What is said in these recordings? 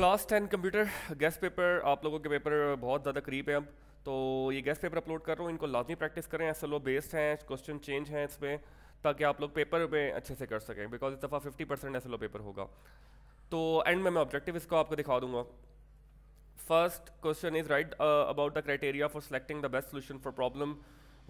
Class 10 computer guess paper, आप लोगों के पेपर बहुत ज़्यादा करीब है अब, तो ये गेस्ट पेपर अपलोड कर रहा हूँ, इनको लाजमी प्रैक्टिस करें। एसएलओ बेस्ड हैं, क्वेश्चन चेंज हैं इसमें, ताकि आप लोग पेपर में अच्छे से कर सकें, बिकॉज इस दफ़ा 50% एसएलओ पेपर होगा। तो एंड में मैं ऑब्जेक्टिव इसको आपको दिखा दूंगा। First question is right about the criteria for selecting the best solution for problem.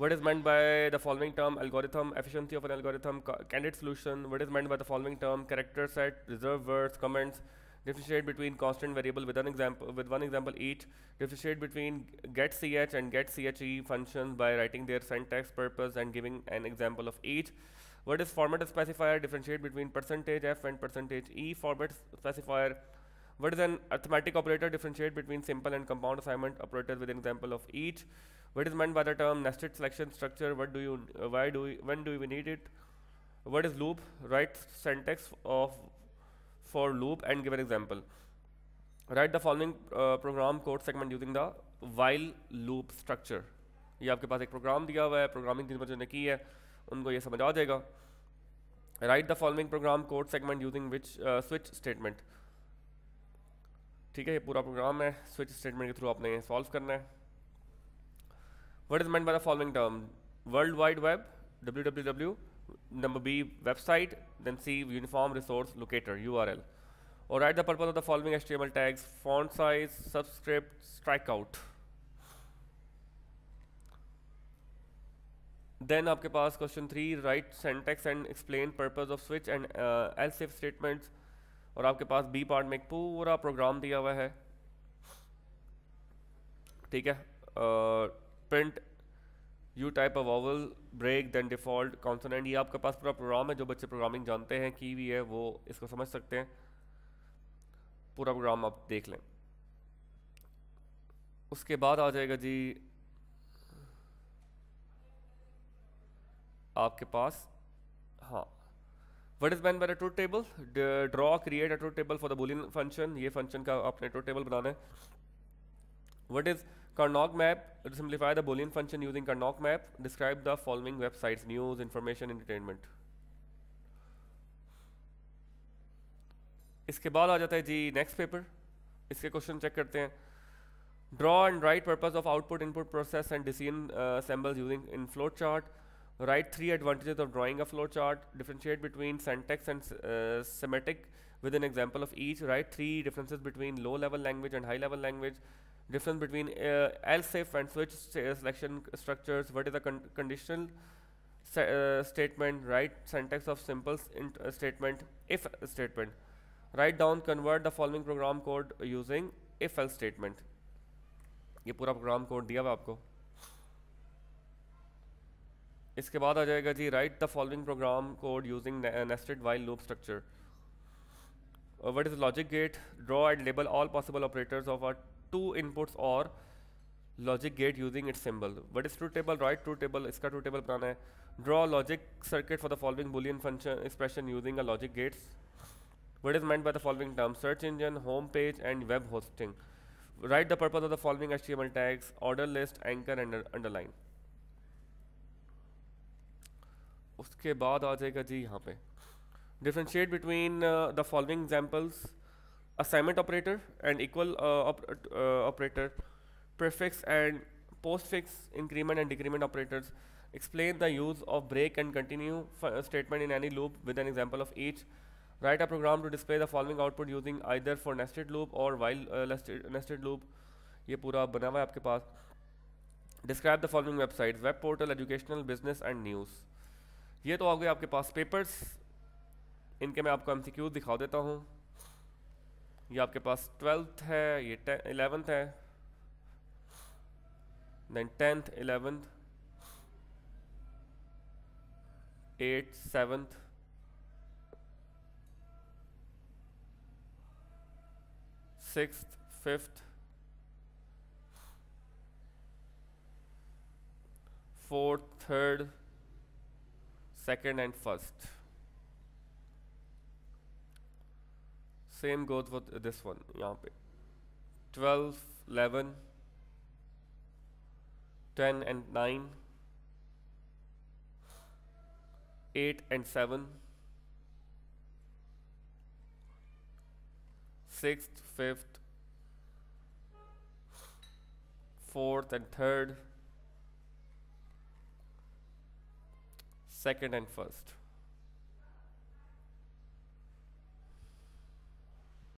What is meant by the following term? Algorithm, efficiency of an algorithm, candidate solution. What is meant by the following term? Character set, reserved words, comments. Differentiate between constant variable with an example. With one example each. Differentiate between getCH and getCHE functions by writing their syntax, purpose, and giving an example of each. What is format specifier? Differentiate between percentage F and percentage E format specifier. What is an arithmetic operator? Differentiate between simple and compound assignment operators with an example of each. What is meant by the term nested selection structure? What do you, why do we, when do we need it? What is loop? Write syntax of for loop and give an example. Write the following program code segment using the while loop structure. ये आपके पास एक programme दिया हुआ है, programming जिन बच्चों ने की है उनको ये समझ आ जाएगा। Write the following program code segment using which switch statement. ठीक है, ये पूरा प्रोग्राम है, switch statement के थ्रू आपने सॉल्व करना है। What is meant by the following term? World Wide Web, www, number B, website, then C, uniform resource locator, URL. Or write the purpose of the following HTML tags: font size, subscript, strikeout. Then आपके पास question 3, write syntax and explain purpose of switch and else if statements. और आपके पास B part में एक पूरा program दिया हुआ है, ठीक है। Print, you type a vowel, break, then default consonant। ये आपके पास पूरा प्रोग्राम है, जो बच्चे प्रोग्रामिंग जानते हैं की भी है वो इसको समझ सकते हैं, पूरा प्रोग्राम आप देख लें। उसके बाद आ जाएगा जी आपके पास, हाँ, what is meant by a truth table? Draw, create a truth table for the boolean function। ये फंक्शन का आपने truth table बनाना है। What is Carnot map? Simplify the Boolean function using Carnot map. Describe the following websites: news, information, entertainment. इसके बाद आ जाता है जी next paper. इसके क्वेश्चन चेक करते हैं। Draw and write purpose of output, input, process and decision symbols using in flowchart. Write three advantages of drawing a flowchart. Differentiate between syntax and semantic with an example of each. Write three differences between low-level language and high-level language. Difference between else if and switch selection structures. What is a conditional statement? Write syntax of simple statement, if statement. Write down, convert the following program code using if else statement. ये पूरा program code दिया हुआ आपको। इसके बाद आ जाएगा जी write the following program code using nested while loop structure. What is logic gate? Draw and label all possible operators of a two inputs or logic gate using its symbol. What is truth table? Write truth table, इसका truth table बनाना है। Draw logic circuit for the following boolean function expression using a logic gates. What is meant by the following term? Search engine, home page and web hosting. Write the purpose of the following HTML tags: order list, anchor and underline. उसके बाद आ जाएगा जी यहाँ पे differentiate between the following examples: assignment operator and equal operator, prefix and postfix, increment and decrement operators. Explain the use of break and continue statement in any loop with an example of each. Write a program to display the following output using either for nested loop or while nested loop. ये पूरा बना हुआ है आपके पास। Describe the following websites: web portal, educational, business and news. ये तो आ गए आपके पास papers, इनके मैं आपको MCQs दिखा देता हूँ। ये आपके पास 12th है, ये 11th है, then 10th, 11th, 8th, 7th, 6th, 5th, 4th, 3rd, 2nd and 1st. Same goes with this one यहाँ पे 12, 11, 10 and 9, 8 and 7, sixth, fifth, fourth and third, second and first.